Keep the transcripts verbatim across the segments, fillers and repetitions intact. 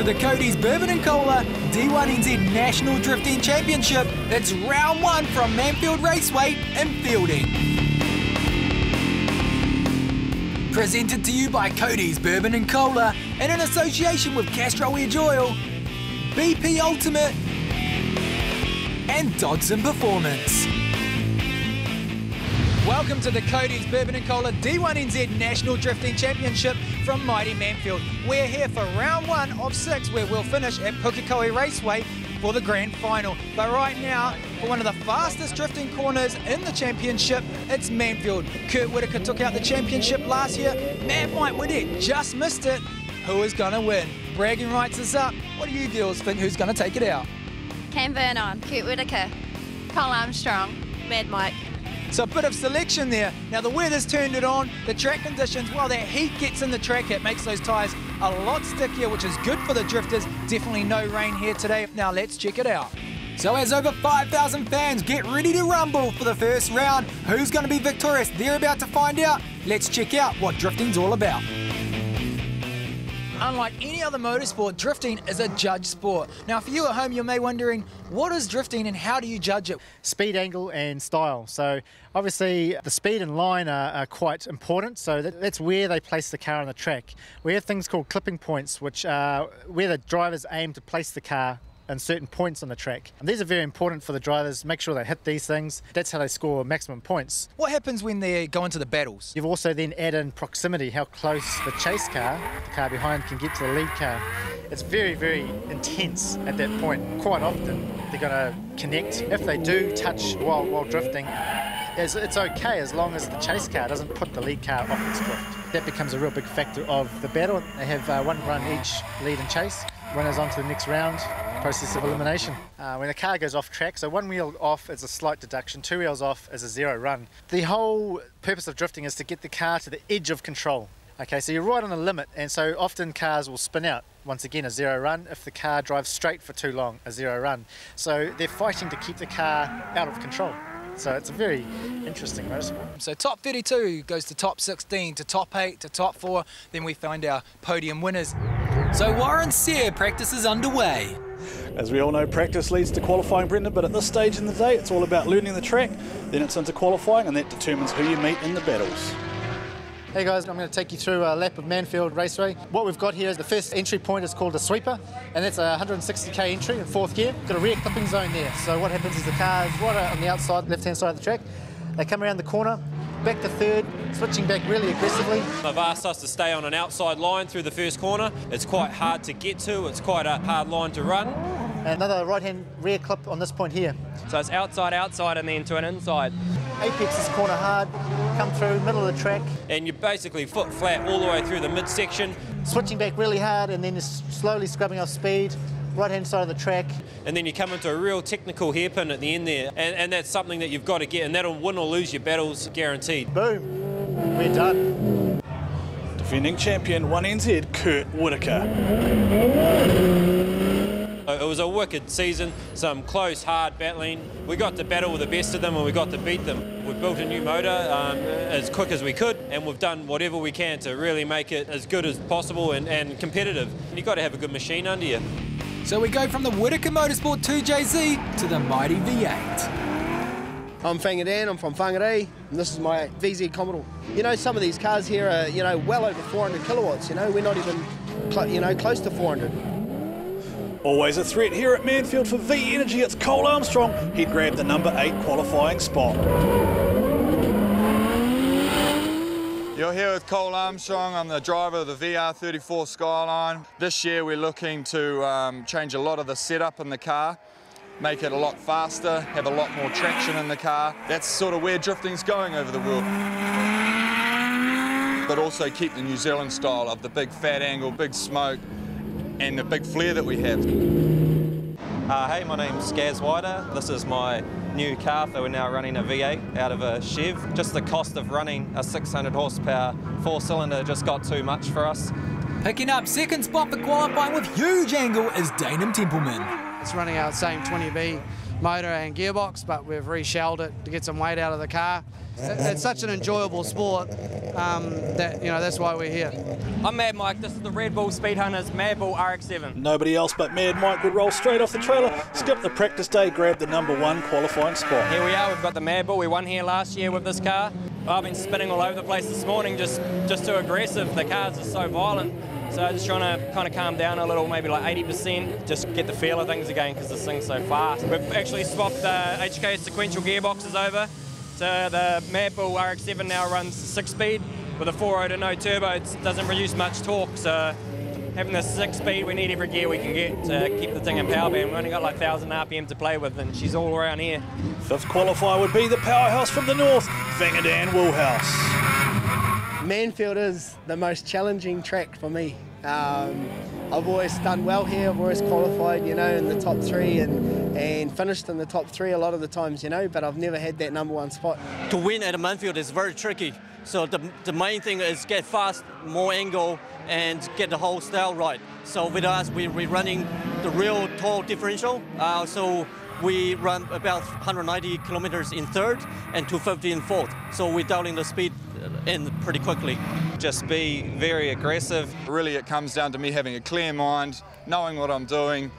to the Cody's Bourbon and Cola D one N Z National Drifting Championship. It's round one from Manfeild Raceway in Fielding. Presented to you by Cody's Bourbon and Cola and in association with Castrol Edge Oil, B P Ultimate and Dodson Performance. Welcome to the Cody's Bourbon and Cola D one N Z National Drifting Championship from mighty Manfeild. We're here for round one of six, where we'll finish at Pukekohe Raceway for the grand final. But right now, for one of the fastest drifting corners in the championship, it's Manfeild. Kurt Whittaker took out the championship last year. Mad Mike Whiddett just missed it. Who is going to win? Bragging rights is up. What do you girls think? Who's going to take it out? Cam Vernon, Kurt Whittaker, Cole Armstrong, Mad Mike. So a bit of selection there. Now the weather's turned it on, the track conditions, while that heat gets in the track, it makes those tyres a lot stickier, which is good for the drifters. Definitely no rain here today. Now let's check it out. So as over five thousand fans get ready to rumble for the first round, who's going to be victorious? They're about to find out. Let's check out what drifting's all about. Unlike any other motorsport, drifting is a judge sport. Now, for you at home, you may be wondering, what is drifting and how do you judge it? Speed, angle and style. So obviously the speed and line are, are quite important, so that, that's where they place the car on the track. We have things called clipping points, which are where the drivers aim to place the car and certain points on the track. And these are very important for the drivers. Make sure they hit these things. That's how they score maximum points. What happens when they go into the battles? You've also then add in proximity, how close the chase car, the car behind, can get to the lead car. It's very, very intense at that point. Quite often they're gonna connect. If they do touch while, while drifting, it's, it's okay as long as the chase car doesn't put the lead car off its drift. That becomes a real big factor of the battle. They have uh, one run each, lead and chase. Runners on to the next round, process of elimination. Uh, when the car goes off track, so one wheel off is a slight deduction, two wheels off is a zero run. The whole purpose of drifting is to get the car to the edge of control. Okay, so you're right on the limit, and so often cars will spin out. Once again, a zero run. If the car drives straight for too long, a zero run. So they're fighting to keep the car out of control. So it's a very interesting motorsport. So top thirty-two goes to top sixteen, to top eight, to top four. Then we find our podium winners. So Warren Sear, practice is underway. As we all know, practice leads to qualifying, Brendan, but at this stage in the day, it's all about learning the track. Then it's into qualifying, and that determines who you meet in the battles. Hey guys, I'm going to take you through a lap of Manfeild Raceway. What we've got here is the first entry point is called a sweeper, and that's a one hundred sixty K entry in fourth gear. Got a rear clipping zone there. So what happens is the car is right on the outside, left-hand side of the track. They come around the corner, back to third, switching back really aggressively. They've asked us to stay on an outside line through the first corner. It's quite hard to get to, it's quite a hard line to run. Another right-hand rear clip on this point here. So it's outside, outside, and then to an inside. Apex is corner hard, come through, middle of the track. And you're basically foot flat all the way through the midsection. Switching back really hard, and then you're slowly scrubbing off speed. Right-hand side of the track. And then you come into a real technical hairpin at the end there, and, and that's something that you've got to get, and that'll win or lose your battles, guaranteed. Boom, we're done. Defending champion D one N Z, Kurt Whittaker. It was a wicked season, some close, hard battling. We got to battle with the best of them and we got to beat them. We built a new motor um, as quick as we could, and we've done whatever we can to really make it as good as possible and, and competitive. You've got to have a good machine under you. So we go from the Whittaker Motorsport two J Z to the mighty V eight. I'm Fanga Dan, I'm from Whangarei, and this is my V Z Commodore. You know, some of these cars here are, you know, well over four hundred kilowatts, you know, we're not even, you know, close to four hundred. Always a threat here at Manfeild for V-Energy, it's Cole Armstrong. He grabbed the number eight qualifying spot. You're here with Cole Armstrong. I'm the driver of the V R thirty-four Skyline. This year we're looking to um, change a lot of the setup in the car, make it a lot faster, have a lot more traction in the car. That's sort of where drifting's going over the world. But also keep the New Zealand style of the big fat angle, big smoke, and the big flare that we have. Uh, hey, my name's Gaz Whiddett. This is my new car that we're now running, a V eight out of a Chev. Just the cost of running a six hundred horsepower four-cylinder just got too much for us. Picking up second spot for qualifying with huge angle is Danem Templeman. It's running our same twenty B motor and gearbox, but we've reshelled it to get some weight out of the car. it's such an enjoyable sport um, that, you know, that's why we're here. I'm Mad Mike. This is the Red Bull Speedhunters Mad Bull R X seven. Nobody else but Mad Mike would roll straight off the trailer, skip the practice day, grab the number one qualifying spot. Here we are. We've got the Mad Bull. We won here last year with this car. I've been spinning all over the place this morning, just, just too aggressive. The cars are so violent. So just trying to kind of calm down a little, maybe like eighty percent, just get the feel of things again because this thing's so fast. We've actually swapped the uh, H K sequential gearboxes over. So the Mad Bull R X seven now runs six-speed with a four oh to no turbo. It doesn't produce much torque, so having this six-speed, we need every gear we can get to keep the thing in power band. We've only got like one thousand R P M to play with, and she's all around here. Fifth qualifier would be the powerhouse from the north, Fanga Dan Woolhouse. Manfeild is the most challenging track for me. Um, I've always done well here, I've always qualified, you know, in the top three and, and finished in the top three a lot of the times, you know, but I've never had that number one spot. To win at Manfeild is very tricky, so the, the main thing is get fast, more angle, and get the whole style right. So with us, we're running the real tall differential, uh, so we run about one hundred ninety kilometers in third and two fifty in fourth, so we're doubling the speed in pretty quickly. Just be very aggressive. Really it comes down to me having a clear mind, knowing what I'm doing,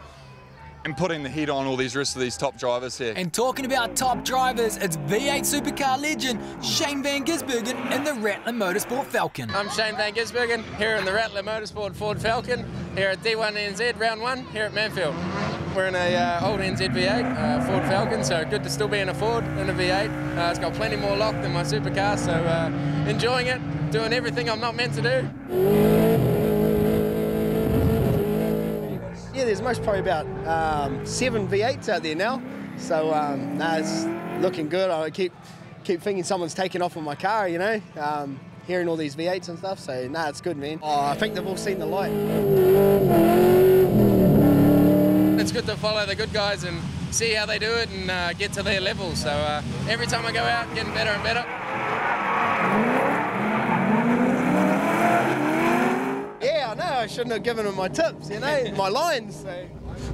and putting the heat on all these rest of these top drivers here. And talking about top drivers, it's V eight supercar legend Shane van Gisbergen in the Rattler Motorsport Falcon. I'm Shane van Gisbergen here in the Rattler Motorsport Ford Falcon, here at D one N Z round one here at Manfeild. We're in a uh, old N Z V eight, uh, Ford Falcon, so good to still be in a Ford, in a V eight. Uh, it's got plenty more lock than my supercar, so uh, enjoying it, doing everything I'm not meant to do. Yeah, there's most probably about um, seven V eights out there now, so um, nah, it's looking good. I keep keep thinking someone's taking off on my car, you know, um, hearing all these V eights and stuff, so nah, it's good, man. Oh, I think they've all seen the light. It's good to follow the good guys and see how they do it and uh, get to their level. So uh, every time I go out, getting better and better. Yeah, I know, I shouldn't have given them my tips, you know, my lines. So.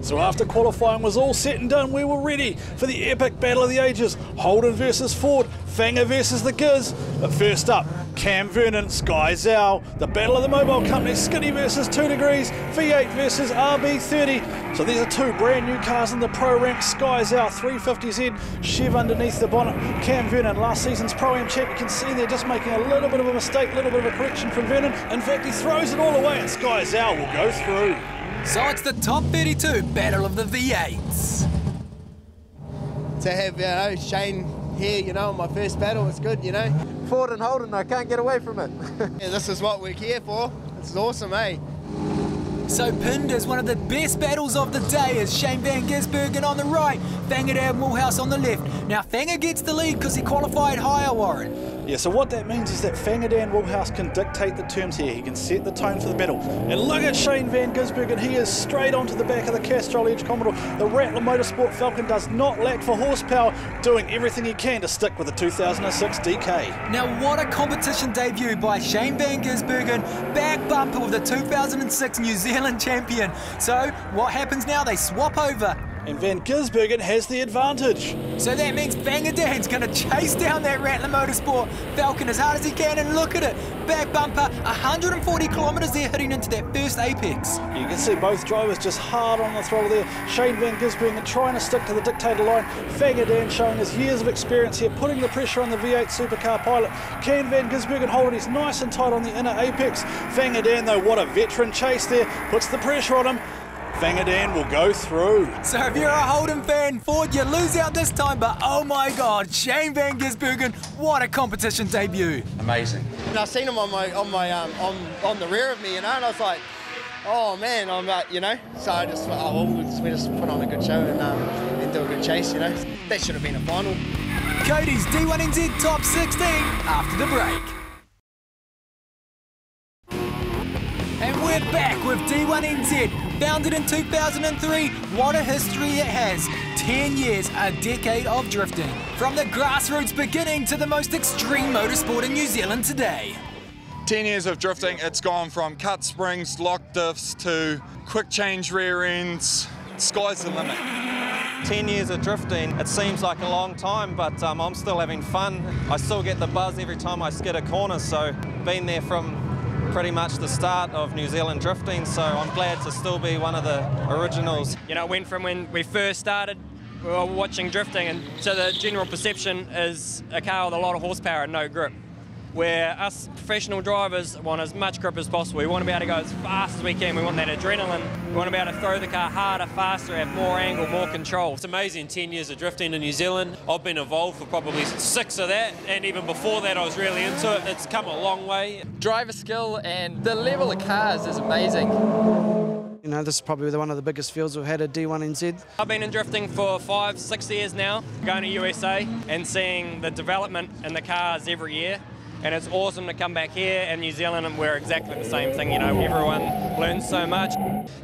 so after qualifying was all set and done, we were ready for the epic battle of the ages. Holden versus Ford, Fanga versus the Giz. But first up, Cam Vernon, Sky Zhao, the battle of the mobile companies, Skinny versus Two Degrees, V eight versus R B thirty. So these are two brand new cars in the pro rank. Sky Zhao three fifty Z, Chev underneath the bonnet. Cam Vernon, last season's pro-am champ. You can see they're just making a little bit of a mistake, a little bit of a correction from Vernon. In fact, he throws it all away and Sky Zhao will go through. So it's the top thirty-two battle of the V eights. To have, you know, Shane here, you know, in my first battle, it's good, you know. Ford and Holden, I can't get away from it. Yeah, this is what we're here for. This is awesome, eh? So pinned as one of the best battles of the day is Shane van Gisbergen on the right, Fanga Dan Woolhouse on the left. Now Fanga gets the lead because he qualified higher, Warren. Yeah, so what that means is that Fanga Dan Woolhouse can dictate the terms here. He can set the tone for the battle. And look at Shane van Gisbergen. He is straight onto the back of the Castrol Edge Commodore. The Rattler Motorsport Falcon does not lack for horsepower, doing everything he can to stick with the two thousand six D K. Now what a competition debut by Shane van Gisbergen, back bumper with the two thousand six New Zealand champion. So what happens now? They swap over. And van Gisbergen has the advantage. So that means Fanga Dan's going to chase down that Rattler Motorsport Falcon as hard as he can, and look at it. Back bumper, one hundred forty kilometres there hitting into that first apex. You can see both drivers just hard on the throttle there. Shane van Gisbergen trying to stick to the dictator line. Fanga Dan showing his years of experience here, putting the pressure on the V eight supercar pilot. Can van Gisbergen hold it? He's nice and tight on the inner apex. Fanga Dan, though, what a veteran chase there. Puts the pressure on him. Fanga Dan will go through. So if you're a Holden fan, Ford, you lose out this time, but oh my God, Shane van Gisbergen, what a competition debut. Amazing. And I seen him on my on my um, on on the rear of me, you know, and I was like, oh man, I'm like, you know. So I just thought, oh, well, we just, we just put on a good show and um, and do a good chase, you know. That should have been a final. Cody's D one N Z top sixteen after the break. We're back with D one N Z, founded in two thousand three. What a history it has. ten years, a decade of drifting. From the grassroots beginning to the most extreme motorsport in New Zealand today. ten years of drifting, it's gone from cut springs, lock diffs to quick change rear ends. Sky's the limit. ten years of drifting, it seems like a long time, but um, I'm still having fun. I still get the buzz every time I skid a corner, so been there from pretty much the start of New Zealand drifting, so I'm glad to still be one of the originals. You know, it went from when we first started, we were watching drifting, and so the general perception is a car with a lot of horsepower and no grip. Where us professional drivers want as much grip as possible. We want to be able to go as fast as we can. We want that adrenaline. We want to be able to throw the car harder, faster, have more angle, more control. It's amazing, ten years of drifting in New Zealand. I've been involved for probably six of that, and even before that I was really into it. It's come a long way. Driver skill and the level of cars is amazing. You know, this is probably one of the biggest fields we've had at D one N Z. I've been in drifting for five, six years now, going to U S A and seeing the development in the cars every year. And it's awesome to come back here in New Zealand and we're exactly the same thing, you know, everyone learns so much.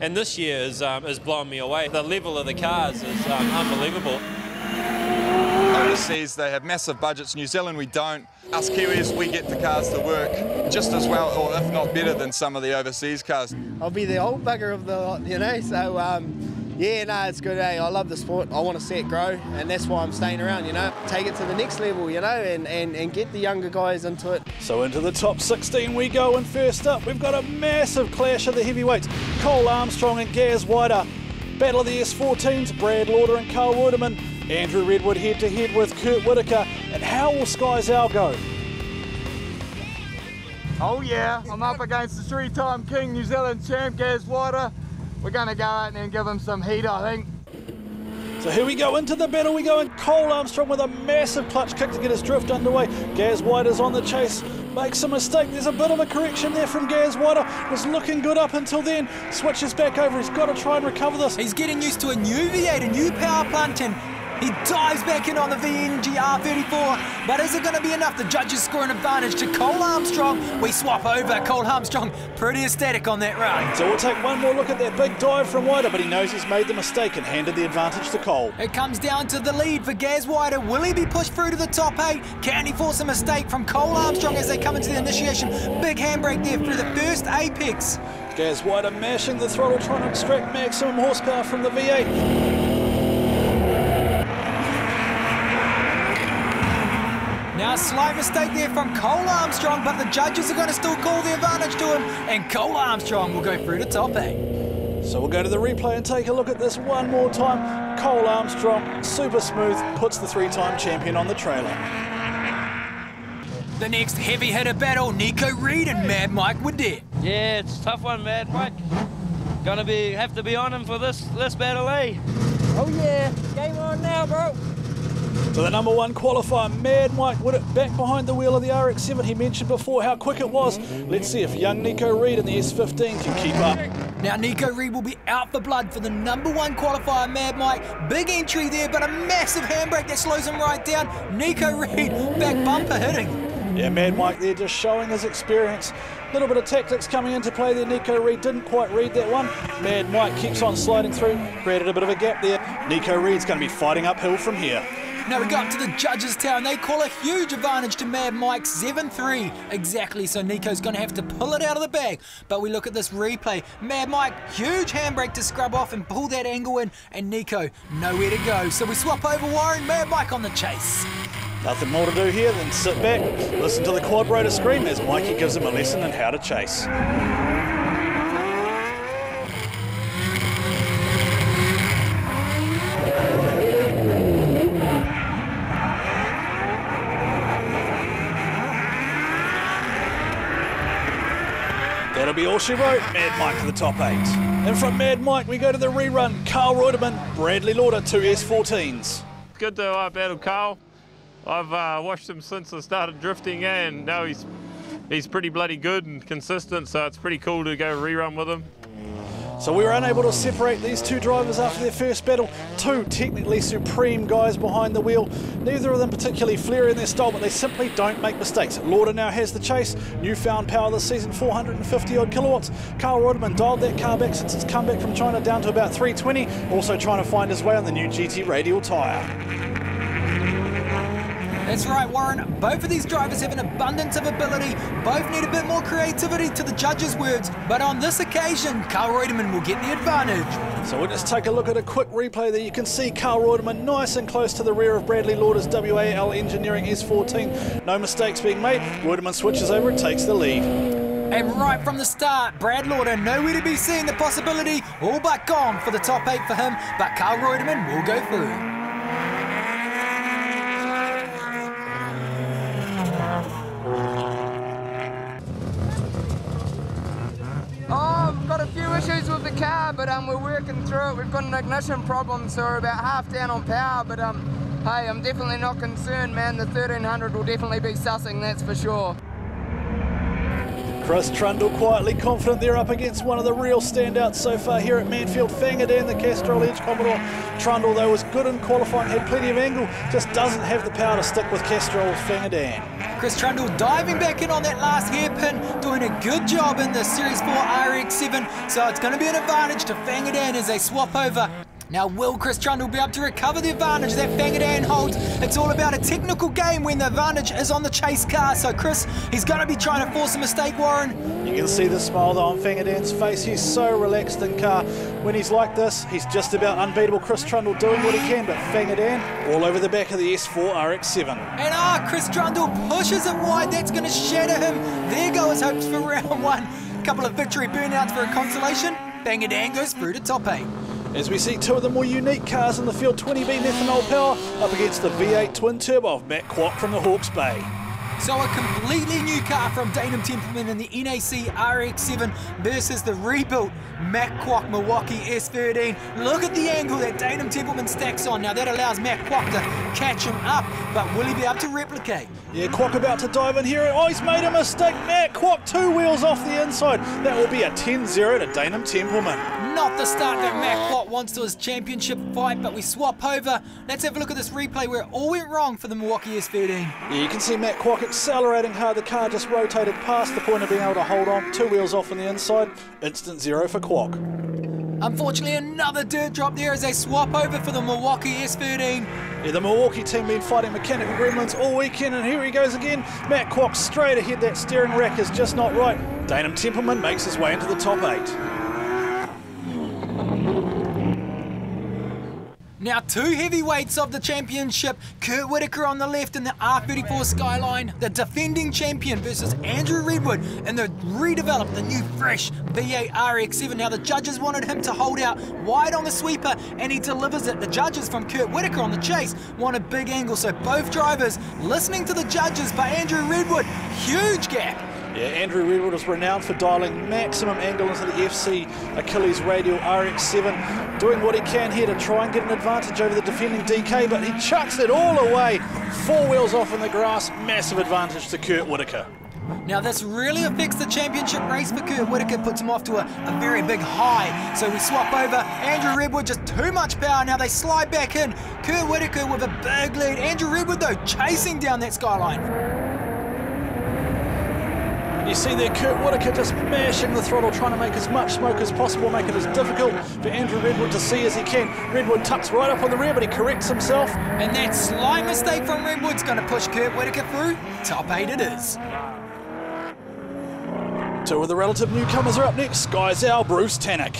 And this year is, um, is blowing me away. The level of the cars is um, unbelievable. Overseas, they have massive budgets. New Zealand, we don't. Us Kiwis, we get the cars to work just as well, or if not better, than some of the overseas cars. I'll be the old bugger of the lot, you know, so um, yeah, no, it's good, eh? I love the sport. I want to see it grow, and that's why I'm staying around, you know. Take it to the next level, you know, and, and, and get the younger guys into it. So into the top sixteen we go, and first up, we've got a massive clash of the heavyweights. Cole Armstrong and Gaz Whiddett. Battle of the S fourteens, Brad Lauder and Carl Ruiterman. Andrew Redwood head-to-head with Kurt Whittaker. And how will Sky Zhao go? Oh yeah, I'm up against the three-time King New Zealand champ, Gaz Whiddett. We're going to go out and give him some heat, I think. So here we go into the battle. We go in Cole Armstrong with a massive clutch kick to get his drift underway. Gaz Whiddett's on the chase. Makes a mistake. There's a bit of a correction there from Gaz Whiddett. Was looking good up until then. Switches back over. He's got to try and recover this. He's getting used to a new V eight, a new power plant, and he dives back in on the V-Energy R thirty-four, but is it going to be enough? The judges score an advantage to Cole Armstrong. We swap over. Cole Armstrong pretty ecstatic on that run. So we'll take one more look at that big dive from Whiddett, but he knows he's made the mistake and handed the advantage to Cole. It comes down to the lead for Gaz Whiddett. Will he be pushed through to the top eight? Can he force a mistake from Cole Armstrong as they come into the initiation? Big handbrake there through the first apex. Gaz Whiddett mashing the throttle, trying to extract maximum horsepower from the V eight. Now a slight mistake there from Cole Armstrong, but the judges are going to still call the advantage to him, and Cole Armstrong will go through to top eight. So we'll go to the replay and take a look at this one more time. Cole Armstrong, super smooth, puts the three-time champion on the trailer. The next heavy hitter battle, Nico Reed and Mad Mike Whiddett. Yeah, it's a tough one, Mad Mike. Gonna be have to be on him for this this battle, eh? Oh yeah, game on now, bro. So the number one qualifier, Mad Mike Whiddett, back behind the wheel of the R X seven. He mentioned before how quick it was. Let's see if young Nico Reed in the S fifteen can keep up. Now Nico Reed will be out for blood for the number one qualifier, Mad Mike. Big entry there, but a massive handbrake that slows him right down. Nico Reed, back bumper hitting. Yeah, Mad Mike there just showing his experience. A little bit of tactics coming into play there. Nico Reed didn't quite read that one. Mad Mike keeps on sliding through, created a bit of a gap there. Nico Reed's going to be fighting uphill from here. Now we go up to the judges' tower and they call a huge advantage to Mad Mike, seven three. Exactly, so Nico's going to have to pull it out of the bag. But we look at this replay. Mad Mike, huge handbrake to scrub off and pull that angle in. And Nico, nowhere to go. So we swap over Warren, Mad Mike on the chase. Nothing more to do here than sit back, listen to the quad rotor scream as Mikey gives him a lesson on how to chase. That'll be all she wrote. Mad Mike to the top eight. And from Mad Mike, we go to the rerun. Carl Ruiterman, Bradley Lauder, two S fourteens. Good to uh, battle Carl. I've uh, watched him since I started drifting, eh, and now he's he's pretty bloody good and consistent, so it's pretty cool to go rerun with him. So we were unable to separate these two drivers after their first battle. Two technically supreme guys behind the wheel. Neither of them particularly flair in their style, but they simply don't make mistakes. Lauder now has the chase. Newfound power this season, four hundred fifty odd kilowatts. Carl Ruiterman dialed that car back since its comeback from China down to about three twenty. Also trying to find his way on the new G T radial tyre. That's right, Warren. Both of these drivers have an abundance of ability. Both need a bit more creativity, to the judges' words. But on this occasion, Carl Ruiterman will get the advantage. So we'll just take a look at a quick replay there. You can see Carl Ruiterman nice and close to the rear of Bradley Lauder's W A L Engineering S fourteen. No mistakes being made. Ruiterman switches over and takes the lead. And right from the start, Brad Lauder nowhere to be seen, the possibility all but gone for the top eight for him, but Carl Ruiterman will go through. Issues with the car, but um, we're working through it. We've got an ignition problem, so we're about half down on power, but um, hey, I'm definitely not concerned, man. The thirteen hundred will definitely be sussing, that's for sure. Chris Trundle quietly confident they're up against one of the real standouts so far here at Manfeild. Fanga Dan, the Castrol Edge Commodore. Trundle, though, was good in qualifying, had plenty of angle, just doesn't have the power to stick with Castrol's Fanga Dan. Chris Trundle diving back in on that last hairpin, doing a good job in the Series four R X seven, so it's going to be an advantage to Fanga Dan as they swap over. Now, will Chris Trundle be able to recover the advantage that Fanga Dan holds? It's all about a technical game when the advantage is on the chase car. So Chris, he's going to be trying to force a mistake, Warren. You can see the smile, though, on Fanga Dan's face. He's so relaxed in car. When he's like this, he's just about unbeatable. Chris Trundle doing what he can, but Fanga Dan all over the back of the S four R X seven. And ah, Chris Trundle pushes it wide. That's going to shatter him. There go his hopes for round one. A couple of victory burnouts for a consolation. Fanga Dan goes through to top eight. As we see two of the more unique cars in the field, twenty B methanol power up against the V eight twin turbo of Matt Kwok from the Hawke's Bay. So a completely new car from Danem Templeman in the N A C R X seven versus the rebuilt Matt Kwok Milwaukee S thirteen. Look at the angle that Danem Templeman stacks on. Now that allows Matt Kwok to catch him up, but will he be able to replicate? Yeah, Kwok about to dive in here. Oh, he's made a mistake. Matt Kwok, two wheels off the inside. That will be a ten zero to Danem Templeman. Not the start that Matt Kwok wants to his championship fight, but we swap over. Let's have a look at this replay where it all went wrong for the Milwaukee S thirteen. Yeah, you can see Matt Kwok accelerating hard. The car just rotated past the point of being able to hold on. Two wheels off on the inside. Instant zero for Kwok. Unfortunately, another dirt drop there as they swap over for the Milwaukee S thirteen. Yeah, the Milwaukee team been fighting mechanical gremlins all weekend, and here he goes again. Matt Kwok straight ahead. That steering rack is just not right. Danem Templeman makes his way into the top eight. Now two heavyweights of the championship, Kurt Whittaker on the left in the R thirty-four Skyline, the defending champion, versus Andrew Redwood in the redeveloped, the new fresh V eight R X seven. Now the judges wanted him to hold out wide on the sweeper and he delivers it. The judges from Kurt Whittaker on the chase want a big angle, so both drivers listening to the judges, but Andrew Redwood, huge gap. Yeah, Andrew Redwood is renowned for dialing maximum angle into the F C Achilles Radial R X seven, doing what he can here to try and get an advantage over the defending D K, but he chucks it all away. Four wheels off in the grass, massive advantage to Kurt Whittaker. Now this really affects the championship race for Kurt Whittaker, puts him off to a, a very big high. So we swap over, Andrew Redwood just too much power, now they slide back in. Kurt Whittaker with a big lead, Andrew Redwood though chasing down that Skyline. You see there, Kurt Whittaker just mashing the throttle, trying to make as much smoke as possible, make it as difficult for Andrew Redwood to see as he can. Redwood tucks right up on the rear, but he corrects himself. And that slight mistake from Redwood's going to push Kurt Whittaker through. Top eight it is. Two of the relative newcomers are up next. Sky Zhao, Bruce Tannock.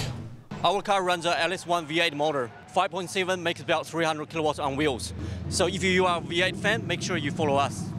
Our car runs an L S one V eight motor. five point seven makes about three hundred kilowatts on wheels. So if you are a V eight fan, make sure you follow us.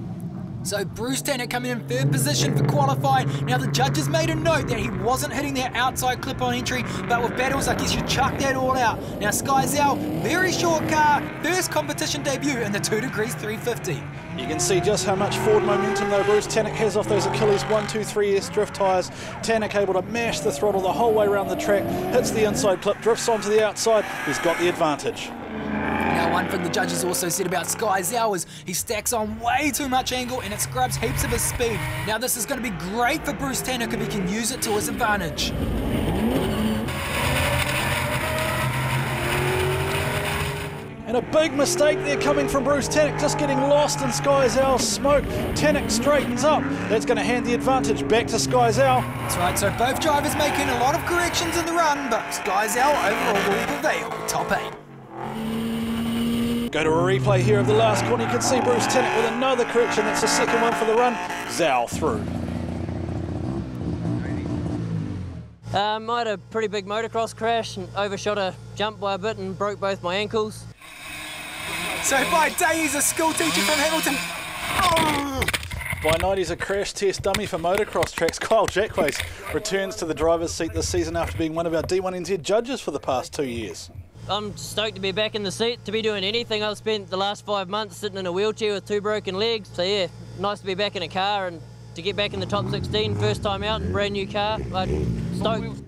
So Bruce Tannock coming in third position for qualifying. Now the judges made a note that he wasn't hitting that outside clip on entry, but with battles, I guess you chuck that all out. Now Sky Zhao, very short car, first competition debut in the two degrees three fifty. You can see just how much forward momentum though Bruce Tannock has off those Achilles one two three S drift tyres. Tannock able to mash the throttle the whole way around the track, hits the inside clip, drifts onto the outside, he's got the advantage. Now, one thing the judges also said about Sky Zhao is he stacks on way too much angle and it scrubs heaps of his speed. Now, this is going to be great for Bruce Tannock if he can use it to his advantage. And a big mistake there coming from Bruce Tannock, just getting lost in Sky Zhao's smoke. Tannock straightens up. That's going to hand the advantage back to Sky Zhao. That's right, so both drivers making a lot of corrections in the run, but Sky Zhao overall will prevail. Top eight. Go to a replay here of the last corner. You can see Bruce Tannock with another correction. That's the second one for the run. Zhao through. Um, I had a pretty big motocross crash and overshot a jump by a bit and broke both my ankles. So by day he's a school teacher from Hamilton. Oh. By night he's a crash test dummy for motocross tracks. Kyle Jackways returns to the driver's seat this season after being one of our D one N Z judges for the past two years. I'm stoked to be back in the seat, to be doing anything. I've spent the last five months sitting in a wheelchair with two broken legs. So yeah, nice to be back in a car and to get back in the top sixteen, first time out, brand new car. I'm stoked.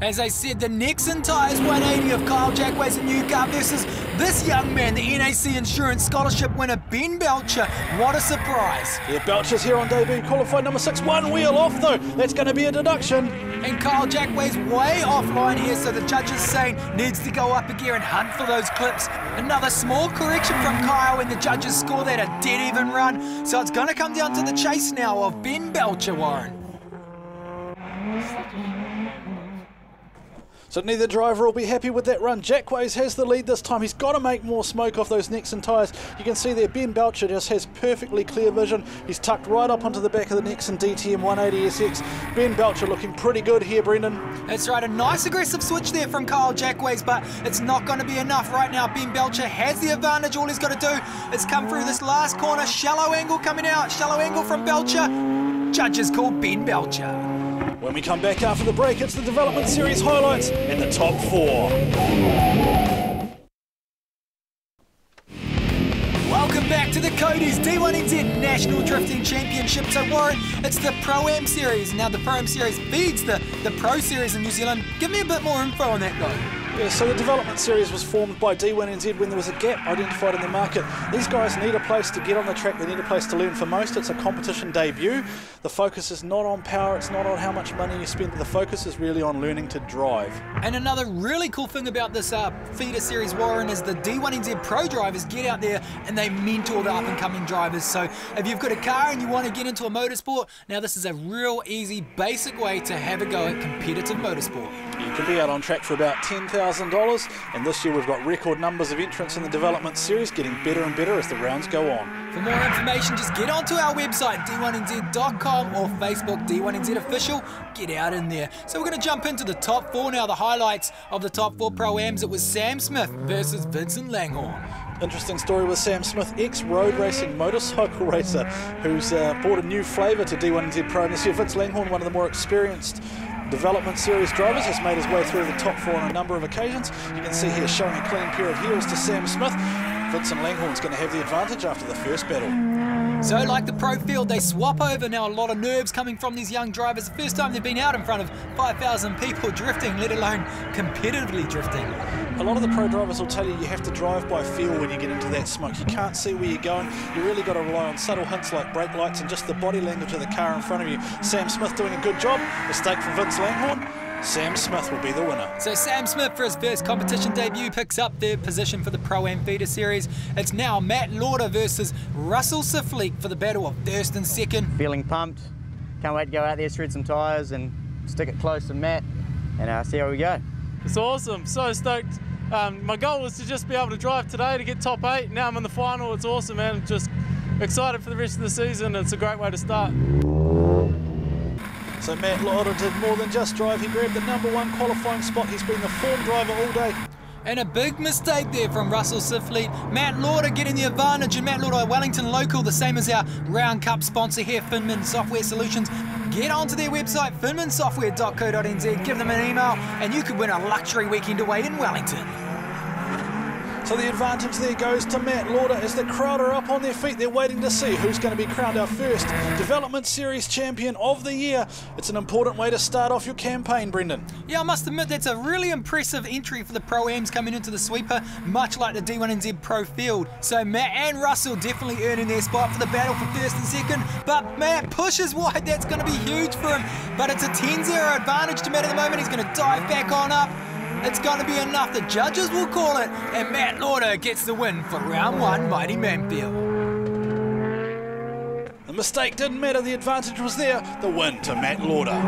As I said, the next entire one eighty of Kyle Jackways' new car versus this young man, the N A C Insurance Scholarship winner, Ben Belcher. What a surprise. Yeah, Belcher's here on debut, qualified number six, one wheel off though. That's going to be a deduction. And Kyle Jackways way offline here, so the judge is saying needs to go up a gear and hunt for those clips. Another small correction from Kyle and the judges score that a dead even run. So it's going to come down to the chase now of Ben Belcher, Warren. So neither driver will be happy with that run. Jackways has the lead this time. He's got to make more smoke off those necks and tyres. You can see there Ben Belcher just has perfectly clear vision. He's tucked right up onto the back of the necks in D T M one eighty S X. Ben Belcher looking pretty good here, Brendan. That's right, a nice aggressive switch there from Kyle Jackways, but it's not going to be enough right now. Ben Belcher has the advantage. All he's got to do is come through this last corner. Shallow angle coming out. Shallow angle from Belcher. Judges call Ben Belcher. When we come back after the break, it's the Development Series highlights and the top four. Welcome back to the Cody's D one N Z National Drifting Championship. So Warren, it's the Pro-Am Series. Now the Pro-Am Series feeds the, the Pro Series in New Zealand. Give me a bit more info on that though. Yeah, so the Development Series was formed by D one N Z when there was a gap identified in the market. These guys need a place to get on the track, they need a place to learn. For most, it's a competition debut. The focus is not on power, it's not on how much money you spend, the focus is really on learning to drive. And another really cool thing about this uh, feeder series, Warren, is the D one N Z Pro drivers get out there and they mentor the up-and-coming drivers. So if you've got a car and you want to get into a motorsport, now this is a real easy, basic way to have a go at competitive motorsport. You can be out on track for about ten thousand dollars, and this year we've got record numbers of entrants in the Development Series, getting better and better as the rounds go on. For more information, just get onto our website, D one N Z dot com, or Facebook, D one N Z Official. Get out in there. So we're going to jump into the top four now, the highlights of the top four Pro-Ams. It was Sam Smith versus Vincent Langhorne. Interesting story with Sam Smith, ex-road racing motorcycle racer, who's uh, brought a new flavour to D one N Z Pro. And this year, Vince Langhorne, one of the more experienced Development Series drivers, has made his way through the top four on a number of occasions. You can see here showing a clean pair of heels to Sam Smith. Vincent Langhorne's going to have the advantage after the first battle. So like the pro field, they swap over now. A lot of nerves coming from these young drivers. The first time they've been out in front of five thousand people drifting, let alone competitively drifting. A lot of the pro drivers will tell you you have to drive by feel when you get into that smoke. You can't see where you're going. You really got to rely on subtle hints like brake lights and just the body language of the car in front of you. Sam Smith doing a good job. Mistake for Vince Langhorne. Sam Smith will be the winner. So Sam Smith, for his first competition debut, picks up their position for the Pro-Am Feeder Series. It's now Matt Lauder versus Russell Sifleek for the battle of first and second. Feeling pumped. Can't wait to go out there, shred some tyres and stick it close to Matt and uh, see how we go. It's awesome. So stoked. Um, my goal was to just be able to drive today to get top eight. Now I'm in the final. It's awesome, man. I'm just excited for the rest of the season. It's a great way to start. So Matt Lauder did more than just drive. He grabbed the number one qualifying spot. He's been the form driver all day. And a big mistake there from Russell Sifleet. Matt Lauder getting the advantage, and Matt Lauder, Wellington local, the same as our Round Cup sponsor here, Finman Software Solutions. Get onto their website, finman software dot co dot N Z, give them an email, and you could win a luxury weekend away in Wellington. So the advantage there goes to Matt Lauder as the crowd are up on their feet. They're waiting to see who's going to be crowned our first Development Series Champion of the Year. It's an important way to start off your campaign, Brendan. Yeah, I must admit that's a really impressive entry for the Pro-Ams coming into the sweeper, much like the D one N Z Pro field. So Matt and Russell definitely earning their spot for the battle for first and second, but Matt pushes wide. That's going to be huge for him, but it's a ten zero advantage to Matt at the moment. He's going to dive back on up. It's going to be enough, the judges will call it, and Matt Lauder gets the win for round one, mighty Manfeild. The mistake didn't matter, the advantage was there, the win to Matt Lauder.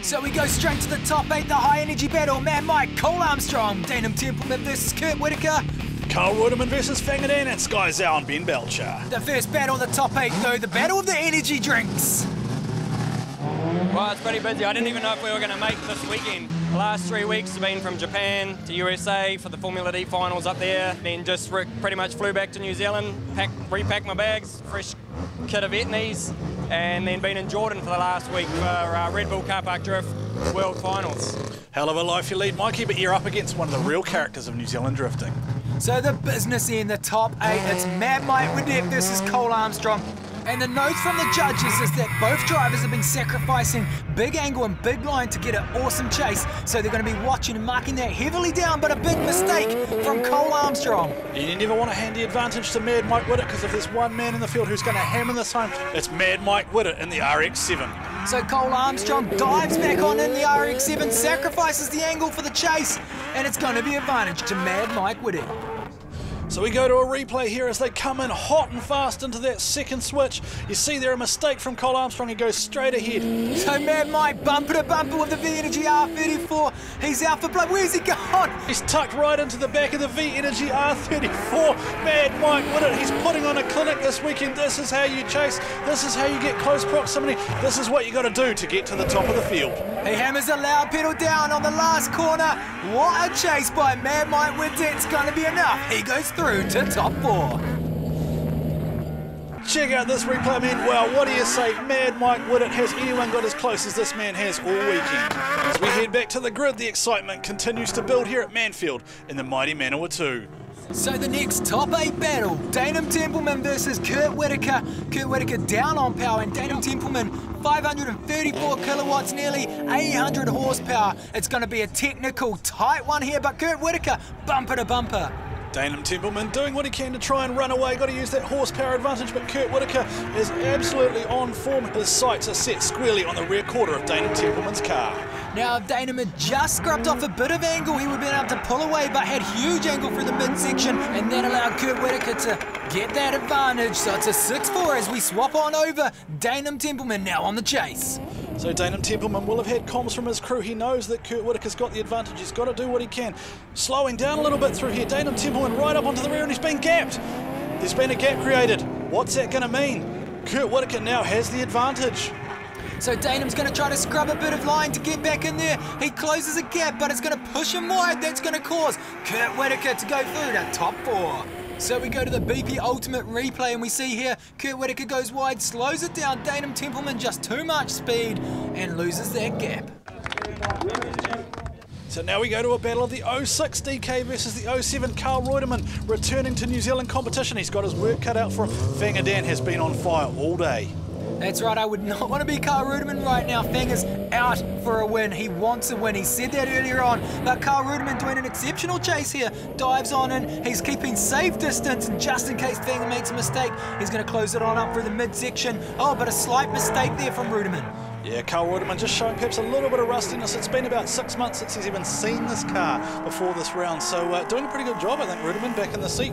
So we go straight to the top eight, the high energy battle. Mad Mike, Cole Armstrong, Danem Templeman versus Kurt Whittaker. Carl Ruiterman versus Fanga Dan at Sky Zhao and Ben Belcher. The first battle in the top eight though, the battle of the energy drinks. Well, it's pretty busy. I didn't even know if we were going to make this weekend. The last three weeks have been from Japan to U S A for the Formula D finals up there. Then just pretty much flew back to New Zealand, pack, repacked my bags, fresh kit of etnies, and then been in Jordan for the last week for uh, Red Bull Car Park Drift World Finals. Hell of a life you lead, Mikey, but you're up against one of the real characters of New Zealand drifting. So the business in the top eight, it's Mad Mike Whiddett versus Cole Armstrong. And the notes from the judges is that both drivers have been sacrificing big angle and big line to get an awesome chase. So they're going to be watching and marking that heavily down, but a big mistake from Cole Armstrong. You never want to hand the advantage to Mad Mike Whiddett, because if there's one man in the field who's going to hammer this home, it's Mad Mike Whiddett in the R X seven. So Cole Armstrong dives back on in the R X seven, sacrifices the angle for the chase, and it's going to be advantage to Mad Mike Whiddett. So we go to a replay here as they come in hot and fast into that second switch. You see there a mistake from Cole Armstrong, he goes straight ahead. So Mad Mike bumper to bumper with the V-Energy R thirty-four. He's out for blood, where's he going? He's tucked right into the back of the V-Energy R thirty-four. Mad Mike Whiddett, he's putting on a clinic this weekend. This is how you chase, this is how you get close proximity, this is what you got to do to get to the top of the field. He hammers a loud pedal down on the last corner. What a chase by Mad Mike Whiddett, it's going to be enough. He goes through to top four. Check out this replay, man. Wow, what do you say? Mad Mike Whiddett, has anyone got as close as this man has all weekend? As we head back to the grid, the excitement continues to build here at Manfeild in the mighty Manawatu. So the next top eight battle, Danem Templeman versus Kurt Whittaker. Kurt Whittaker down on power, and Danem Templeman five hundred thirty-four kilowatts, nearly eight hundred horsepower. It's going to be a technical tight one here, but Kurt Whittaker bumper to bumper. Danem Templeman doing what he can to try and run away. Got to use that horsepower advantage, but Kurt Whittaker is absolutely on form. His sights are set squarely on the rear quarter of Danem Templeman's car. Now, if Danem had just scrubbed off a bit of angle, he would have been able to pull away, but had huge angle through the midsection, and that allowed Kurt Whittaker to get that advantage. So it's a six four as we swap on over. Danem Templeman now on the chase. So Danem Templeman will have had comms from his crew. He knows that Kurt Whittaker's got the advantage. He's got to do what he can. Slowing down a little bit through here. Danem Templeman right up onto the rear, and he's been gapped. There's been a gap created. What's that going to mean? Kurt Whittaker now has the advantage. So Danem's going to try to scrub a bit of line to get back in there. He closes a gap, but it's going to push him wide. That's going to cause Kurt Whittaker to go through to top four. So we go to the B P Ultimate replay, and we see here Kurt Whittaker goes wide, slows it down. Danem Templeman just too much speed and loses that gap. So now we go to a battle of the oh six D K versus the oh seven Carl Ruiterman, returning to New Zealand competition. He's got his work cut out for him. Fanga Dan has been on fire all day. That's right, I would not want to be Carl Ruiterman right now. Fanga's out for a win. He wants a win. He said that earlier on. But Carl Ruiterman doing an exceptional chase here. Dives on in. He's keeping safe distance. And just in case Fanga makes a mistake, he's going to close it on up through the midsection. Oh, but a slight mistake there from Ruiterman. Yeah, Carl Ruiterman just showing perhaps a little bit of rustiness. It's been about six months since he's even seen this car before this round. So uh, doing a pretty good job, I think, Ruiterman, back in the seat.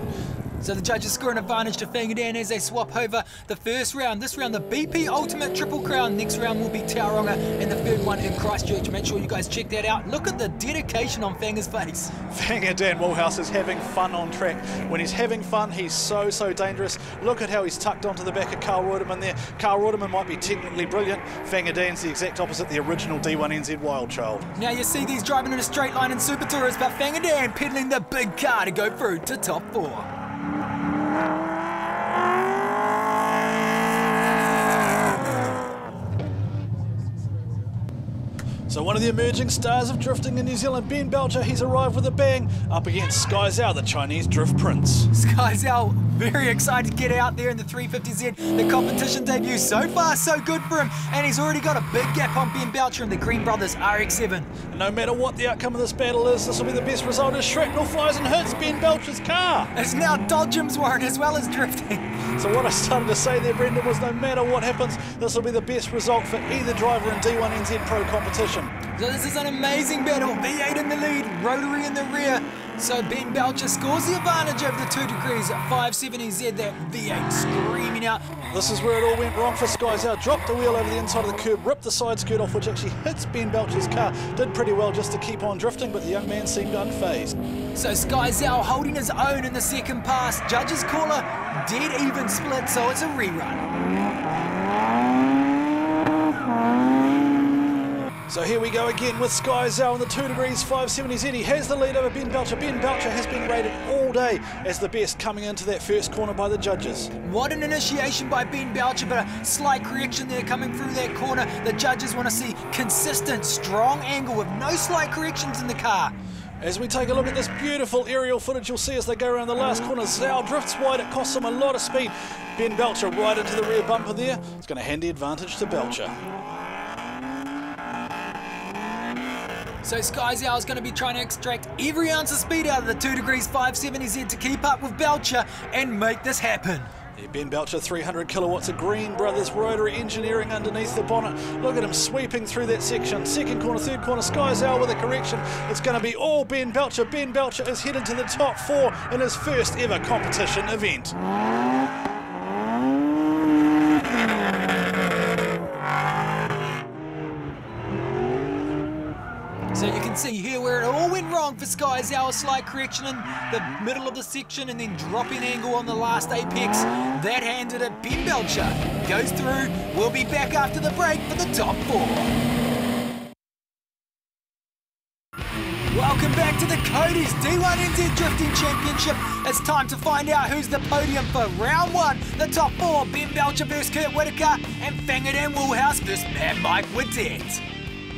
So the judges score an advantage to Fanga Dan as they swap over the first round. This round, the B P Ultimate Triple Crown. Next round will be Tauranga, and the third one in Christchurch. Make sure you guys check that out. Look at the dedication on Fanga's face. Fanga Dan Woolhouse is having fun on track. When he's having fun, he's so, so dangerous. Look at how he's tucked onto the back of Carl Ruiterman there. Carl Ruiterman might be technically brilliant. Fanga Dan's the exact opposite, the original D one N Z Wild Child. Now you see these driving in a straight line in Super Tourist, but Fanga Dan peddling the big car to go through to top four. So one of the emerging stars of drifting in New Zealand, Ben Belcher, he's arrived with a bang up against Sky Zhao, the Chinese drift prince. Sky Zhao, very excited to get out there in the three fifty Z. The competition debut, so far so good for him, and he's already got a big gap on Ben Belcher and the Green Brothers R X seven. And no matter what the outcome of this battle is, this will be the best result as shrapnel flies and hits Ben Belcher's car. It's now Dodgem's warrant as well as drifting. So what I started to say there, Brendan, was no matter what happens, this will be the best result for either driver in D one N Z Pro competition. So this is an amazing battle. V eight in the lead, rotary in the rear, So Ben Belcher scores the advantage over the two degrees at five seventy Z, that V eight screaming out. This is where it all went wrong for Sky Zhao. Dropped the wheel over the inside of the curb, ripped the side skirt off, which actually hits Ben Belcher's car. Did pretty well just to keep on drifting, but the young man seemed unfazed. So Sky Zhao holding his own in the second pass. Judges call a dead even split, so it's a rerun. So here we go again with Sky Zhao in the two degrees five seventy Z. He has the lead over Ben Belcher. Ben Belcher has been rated all day as the best coming into that first corner by the judges. What an initiation by Ben Belcher, but a slight correction there coming through that corner. The judges want to see consistent, strong angle with no slight corrections in the car. As we take a look at this beautiful aerial footage, you'll see as they go around the last corner, Zhao drifts wide, it costs him a lot of speed. Ben Belcher right into the rear bumper there. It's going to hand the advantage to Belcher. So Sky Zhao is going to be trying to extract every ounce of speed out of the two degrees five seventy Z to keep up with Belcher and make this happen. Yeah, Ben Belcher, three hundred kilowatts of Green Brothers rotary engineering underneath the bonnet. Look at him sweeping through that section. Second corner, third corner, Sky Zhao with a correction. It's going to be all Ben Belcher. Ben Belcher is headed to the top four in his first ever competition event. So you can see here where it all went wrong for Sky Zhao, a slight correction in the middle of the section and then dropping angle on the last apex. That handed it. Ben Belcher goes through. We'll be back after the break for the top four. Welcome back to the Cody's D one N Z Drifting Championship. It's time to find out who's the podium for round one. The top four, Ben Belcher versus Kurt Whittaker and Fanga Dan Woolhouse versus Mad Mike Whiddett.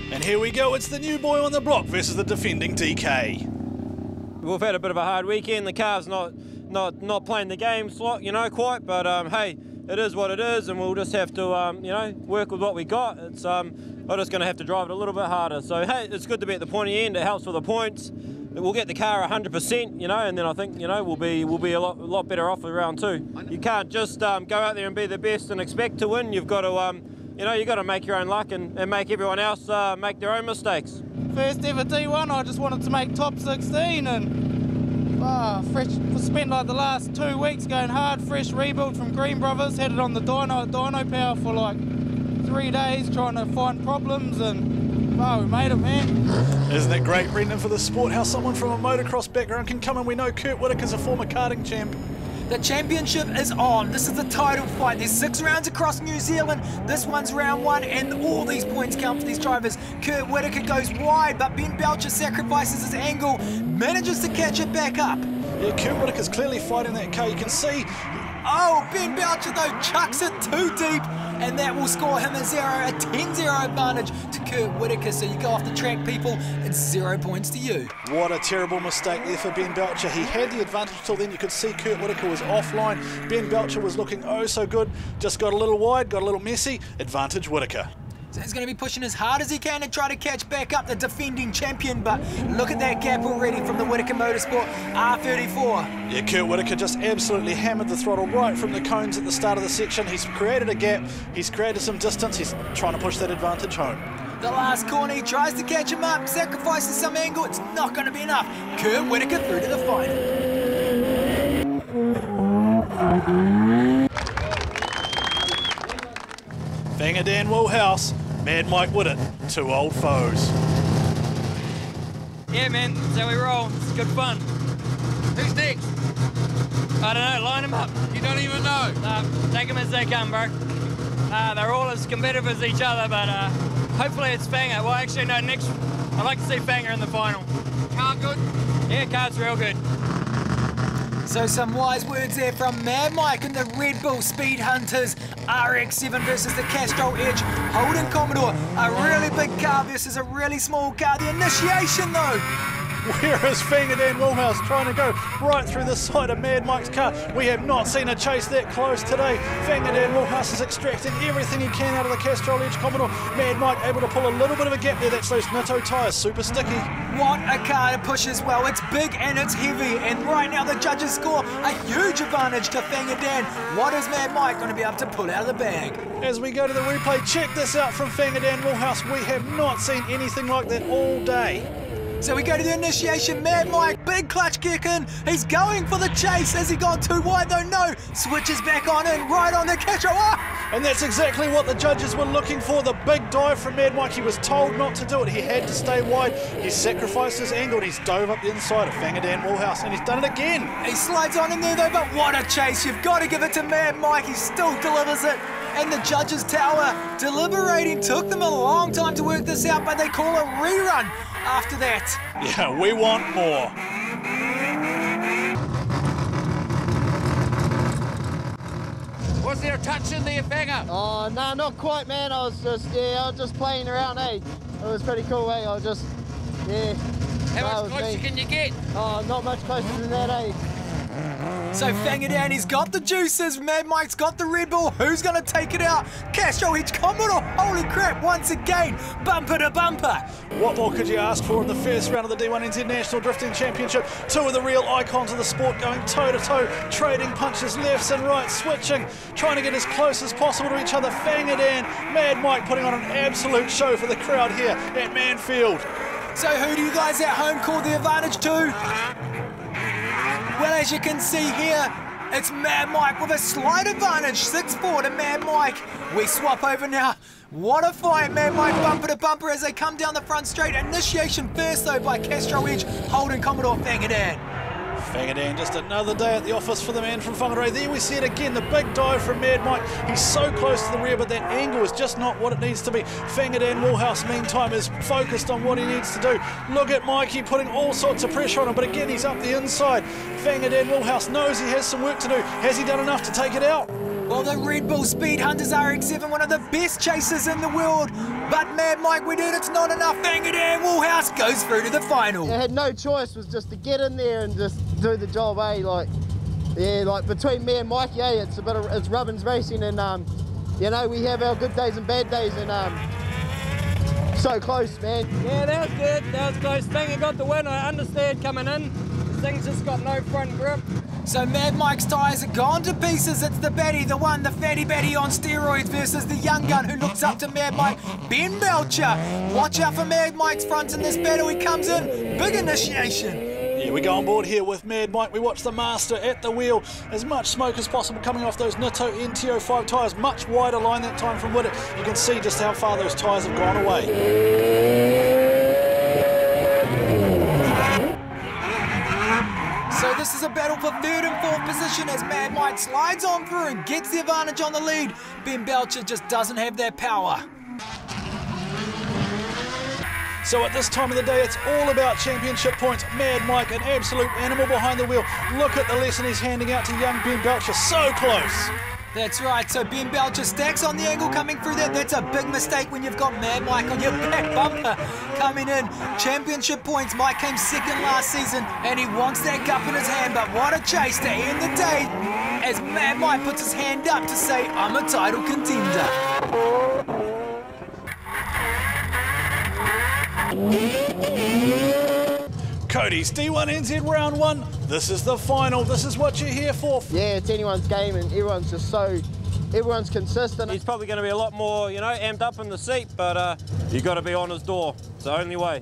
And here we go, it's the new boy on the block versus the defending D K. We've had a bit of a hard weekend. The car's not not not playing the game slot, you know, quite, but um, hey, it is what it is, and we'll just have to um, you know, work with what we got. It's um, we're just going to have to drive it a little bit harder. So hey, it's good to be at the pointy end. It helps with the points. We'll get the car one hundred percent, you know, and then I think, you know, we'll be we'll be a lot lot better off with round two. You can't just um, go out there and be the best and expect to win. You've got to um. You know, you've got to make your own luck and, and make everyone else uh, make their own mistakes. First ever D one, I just wanted to make top sixteen and oh, fresh, spent like the last two weeks going hard, fresh rebuild from Green Brothers, had it on the dyno, dyno power for like three days trying to find problems and wow, we made it, man. Isn't it great, Brendan, for the sport, how someone from a motocross background can come, and we know Kurt Whittaker's a former karting champ. The championship is on. This is the title fight. There's six rounds across New Zealand. This one's round one, and all these points count for these drivers. Kurt Whittaker goes wide, but Ben Belcher sacrifices his angle, manages to catch it back up. Yeah, Kurt Whittaker's clearly fighting that car. You can see, oh, Ben Belcher, though, chucks it too deep, and that will score him a zero, a ten zero advantage to Kurt Whittaker. So you go off the track, people, it's zero points to you. What a terrible mistake there for Ben Belcher. He had the advantage till then. You could see Kurt Whittaker was offline. Ben Belcher was looking oh so good, just got a little wide, got a little messy. Advantage Whittaker. So he's going to be pushing as hard as he can to try to catch back up the defending champion, but look at that gap already from the Whittaker Motorsport R thirty-four. Yeah, Kurt Whittaker just absolutely hammered the throttle right from the cones at the start of the section. He's created a gap, he's created some distance, he's trying to push that advantage home. The last corner, he tries to catch him up, sacrifices some angle, it's not going to be enough. Kurt Whittaker through to the final. Fanga Dan Woolhouse, Mad Mike Whiddett, two old foes. Yeah, man, that's how we roll. It's good fun. Who's next? I don't know, line them up. You don't even know. Uh, take them as they come, bro. Uh, they're all as competitive as each other, but uh, hopefully it's Fanga. Well, actually, no, next, I'd like to see Fanga in the final. Car good? Yeah, car's real good. So some wise words there from Mad Mike and the Red Bull Speed Hunters. R X seven versus the Castrol Edge Holden Commodore. A really big car versus a really small car. The initiation though. Where is Fanga Dan Woolhouse trying to go right through the side of Mad Mike's car? We have not seen a chase that close today. Fanga Dan Woolhouse is extracting everything he can out of the Castrol Edge Commodore. Mad Mike able to pull a little bit of a gap there. That's those Nitto tyres, super sticky. What a car to push as well. It's big and it's heavy, and right now the judges score a huge advantage to Fanga Dan. What is Mad Mike going to be able to pull out of the bag? As we go to the replay, check this out from Fanga Dan Woolhouse. We have not seen anything like that all day. So we go to the initiation, Mad Mike, big big clutch kick in. He's going for the chase. Has he gone too wide though? No. Switches back on in, right on the catcher. Oh! And that's exactly what the judges were looking for. The big dive from Mad Mike. He was told not to do it. He had to stay wide. He sacrificed his angle. He's dove up the inside of Fanga Dan Woolhouse, and he's done it again. He slides on in there though, but what a chase. You've got to give it to Mad Mike. He still delivers it. And the judges' tower deliberating. Took them a long time to work this out, but they call a rerun after that. Yeah, we want more. Was there a touch in there, Fanga? Oh, no, not quite, man. I was just, yeah, I was just playing around, eh? It was pretty cool, eh? I was just, yeah. How much closer can you get? Oh, not much closer than that, eh? So Fanga Dan, he's got the juices, Mad Mike's got the Red Bull, who's going to take it out? Castrol Edge Commodore, holy crap, once again, bumper to bumper. What more could you ask for in the first round of the D one N Z National Drifting Championship? Two of the real icons of the sport going toe-to-toe, trading punches lefts and rights, switching, trying to get as close as possible to each other. Fanga Dan, Mad Mike putting on an absolute show for the crowd here at Manfeild. So who do you guys at home call the advantage to? Well, as you can see here, it's Mad Mike with a slight advantage, six four to Mad Mike. We swap over now. What a fight, Mad Mike bumper to bumper as they come down the front straight. Initiation first, though, by Castrol Edge, holding Commodore Fanga Dan. Fanga Dan, just another day at the office for the man from Whangarei. There we see it again, the big dive from Mad Mike. He's so close to the rear, but that angle is just not what it needs to be. Fanga Dan Woolhouse, meantime, is focused on what he needs to do. Look at Mikey putting all sorts of pressure on him, but again, he's up the inside. Fanga Dan Woolhouse knows he has some work to do. Has he done enough to take it out? Well, the Red Bull Speed Hunters R X seven, one of the best chasers in the world. But Mad Mike Whiddett, it's not enough. Fanga Dan Woolhouse goes through to the final. I had no choice, was just to get in there and just do the job, eh? Like, yeah, like between me and Mikey, eh? It's a bit of, it's Robin's racing, and um, you know, we have our good days and bad days, and um, so close, man. Yeah, that was good. That was close. Fanga got the win. I understand coming in. Things just got no front grip. So Mad Mike's tyres are gone to pieces. It's the baddie, the one, the fatty baddie on steroids versus the young gun who looks up to Mad Mike, Ben Belcher. Watch out for Mad Mike's front in this battle. He comes in, big initiation. Yeah, we go on board here with Mad Mike. We watch the master at the wheel. As much smoke as possible coming off those Nitto N T oh five tyres. Much wider line that time from Whiddett. You can see just how far those tyres have gone away. So this is a battle for third and fourth position as Mad Mike slides on through and gets the advantage on the lead. Ben Belcher just doesn't have that power. So at this time of the day, it's all about championship points. Mad Mike, an absolute animal behind the wheel. Look at the lesson he's handing out to young Ben Belcher. So close. That's right, so Ben Belcher stacks on the angle coming through there. That's a big mistake when you've got Mad Mike on your back bumper coming in. Championship points, Mike came second last season and he wants that cup in his hand, but what a chase to end the day as Mad Mike puts his hand up to say, I'm a title contender. Cody's D one N Z round one. This is the final. This is what you're here for. Yeah, it's anyone's game, and everyone's just so, everyone's consistent. He's probably going to be a lot more, you know, amped up in the seat, but uh, you've got to be on his door. It's the only way.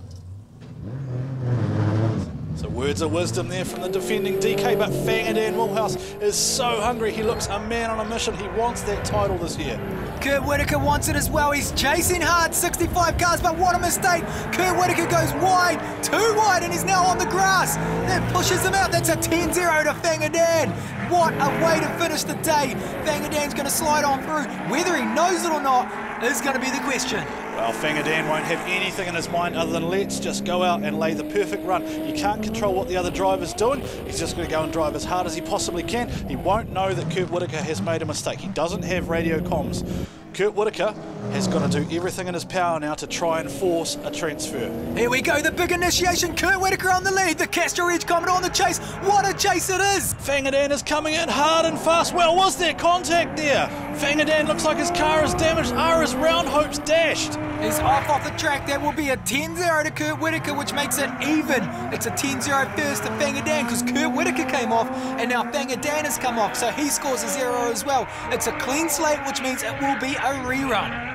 So words of wisdom there from the defending D K, but Fanga Dan Woolhouse is so hungry. He looks a man on a mission. He wants that title this year. Kurt Whittaker wants it as well. He's chasing hard, sixty-five cars, but what a mistake. Kurt Whittaker goes wide, too wide, and he's now on the grass. That pushes him out. That's a ten zero to Fanga Dan. What a way to finish the day. Fanga Dan's going to slide on through. Whether he knows it or not is going to be the question. Well, Fanga Dan won't have anything in his mind other than let's just go out and lay the perfect run. You can't control what the other driver's doing. He's just going to go and drive as hard as he possibly can. He won't know that Kurt Whittaker has made a mistake. He doesn't have radio comms. Kurt Whittaker has got to do everything in his power now to try and force a transfer. Here we go, the big initiation. Kurt Whittaker on the lead. The Castrol Edge Commodore on the chase. What a chase it is. Fanga Dan is coming in hard and fast. Well, was there contact there? Fanga Dan looks like his car is damaged. Are his round hopes dashed? He's off off the track. That will be a ten zero to Kurt Whittaker, which makes it even. It's a ten zero first to Fanga Dan because Kurt Whittaker came off and now Fanga Dan has come off, so he scores a zero as well. It's a clean slate, which means it will be a rerun.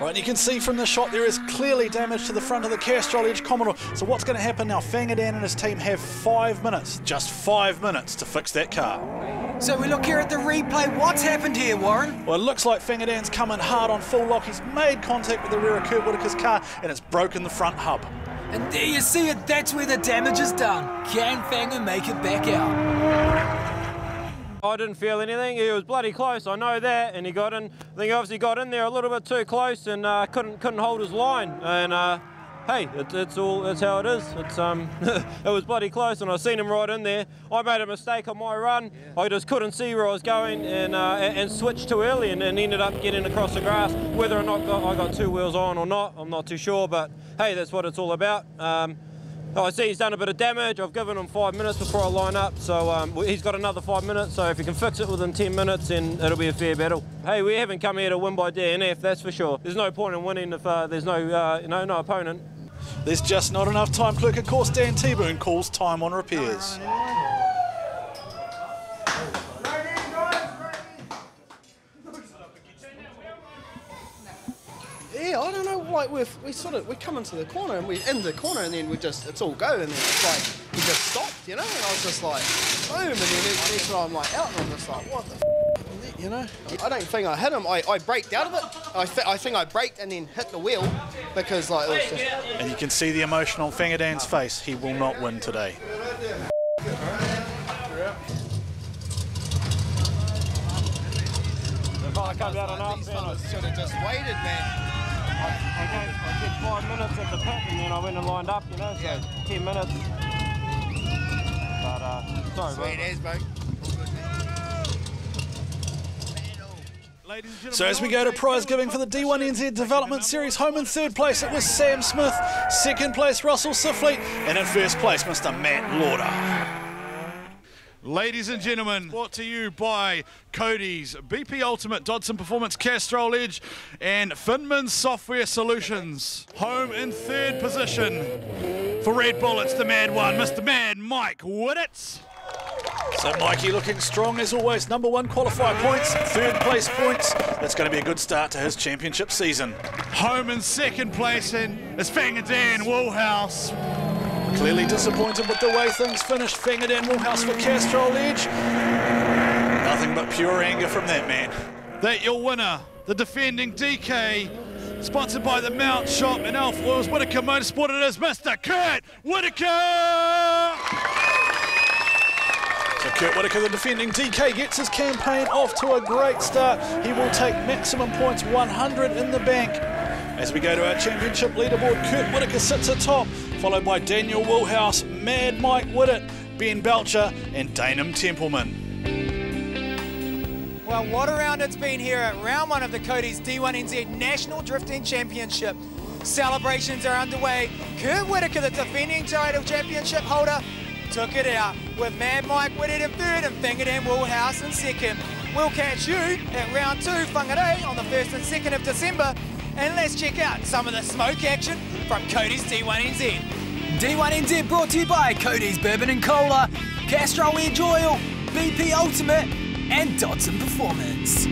Right, and you can see from the shot there is clearly damage to the front of the Castrol Edge Commodore. So what's going to happen now? Fanga Dan and his team have five minutes, just five minutes to fix that car. So we look here at the replay. What's happened here, Warren? Well, it looks like Fanga Dan's coming hard on full lock. He's made contact with the rear of Kurt Whittaker's car and it's broken the front hub. And there you see it. That's where the damage is done. Can Fanga make it back out? I didn't feel anything. He was bloody close, I know that, and he got in. I think he obviously got in there a little bit too close and uh, couldn't couldn't hold his line. And uh, hey, it, it's all it's how it is. It's um, it was bloody close, and I seen him right in there. I made a mistake on my run. Yeah. I just couldn't see where I was going, and uh, and, and switched too early, and, and ended up getting across the grass. Whether or not got, I got two wheels on or not, I'm not too sure. But hey, that's what it's all about. Um, Oh, I see he's done a bit of damage. I've given him five minutes before I line up, so um, he's got another five minutes, so if he can fix it within ten minutes, then it'll be a fair battle. Hey, we haven't come here to win by D N F, that's for sure. There's no point in winning if uh, there's no, uh, no, no opponent. There's just not enough time, Clerk. Of course, Dan Teaboon calls time on repairs. Yeah, I don't know why we're, we sort of, we come into the corner and we're in the corner and then we just, it's all go and then it's like, we just stopped, you know, and I was just like, boom, and then next, next time I'm like out and I'm just like, what the f, you know? I don't think I hit him, I, I braked out of it, I, th I think I braked and then hit the wheel because like, it was just... And you can see the emotional Fanga Dan's face, he will not win today. I can't get enough, these fellas should have just waited, man. I, I, gave, I did five minutes at the pit and then I went and lined up, you know, so yeah. ten minutes. But, uh, sorry, Sweet mate. As, mate. So as we go to prize giving for the D one N Z Development Series, home in third place it was Sam Smith, second place Russell Siffley, and in first place Mister Matt Lauder. Ladies and gentlemen, brought to you by Cody's, B P Ultimate, Dodson Performance, Castrol Edge and Finman Software Solutions. Home in third position for Red Bull, it's the mad one, Mister Mad Mike Whiddett. So Mikey looking strong as always, number one qualifier points, third place points. That's going to be a good start to his championship season. Home in second place and it's Fanga Dan Woolhouse. Clearly disappointed with the way things finished. Fanga Dan Woolhouse for Castrol Edge. Nothing but pure anger from that man. That your winner, the defending D K, sponsored by the Mount Shop and Alf Oils Whittaker Motorsport. It is Mister Kurt Whittaker! So Kurt Whittaker, the defending D K, gets his campaign off to a great start. He will take maximum points, one hundred in the bank. As we go to our championship leaderboard, Kurt Whittaker sits atop, followed by Daniel Woolhouse, Mad Mike Whiddett, Ben Belcher and Danem Templeman. Well, what a round it's been here at round one of the Cody's D one N Z National Drifting Championship. Celebrations are underway. Kurt Whittaker, the defending title championship holder, took it out with Mad Mike Whiddett in third and Fanga Dan Woolhouse in second. We'll catch you at round two, Whangarei, on the first and second of December. And let's check out some of the smoke action from Cody's D one N Z. D one N Z brought to you by Cody's Bourbon and Cola, Castrol Edge Oil, B P Ultimate and Dodson Performance.